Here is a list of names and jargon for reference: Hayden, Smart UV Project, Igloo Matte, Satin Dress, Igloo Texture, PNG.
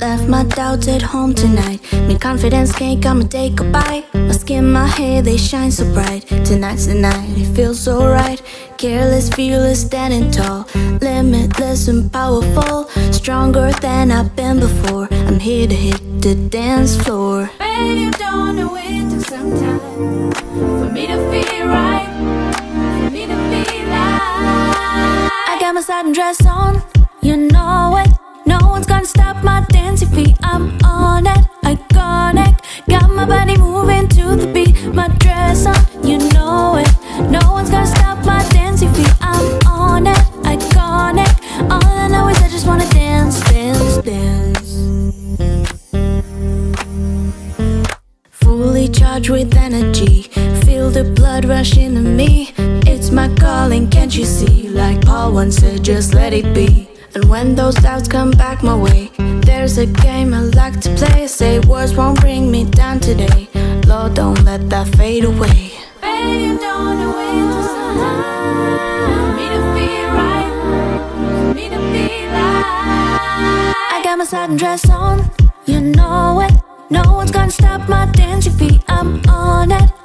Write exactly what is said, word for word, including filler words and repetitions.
Left my doubts at home tonight. My confidence can't come and take a bite. My skin, my hair, they shine so bright. Tonight's the night, it feels so right. Careless, fearless, standing tall. Limitless and powerful. Stronger than I've been before. I'm here to hit the dance floor. Baby, don't know it took some time for me to feel right, for me to feel right. I got my satin dress on, you know it. No one's gonna stop my dancing feet. I'm on it, iconic. Got my body moving to the beat. My dress on, you know it. No one's gonna stop my dancing feet. I'm on it, iconic. All I know is I just wanna dance, dance, dance. Fully charged with energy. Feel the blood rush into me. It's my calling, can't you see? Like Paul once said, just let it be. And when those doubts come back my way, there's a game I like to play. Say words won't bring me down today. Lord, don't let that fade away. Baby, you don't know when to stop me to feel right, me to feel right. I got my satin dress on, you know it. No one's gonna stop my dancing feet. I'm on it,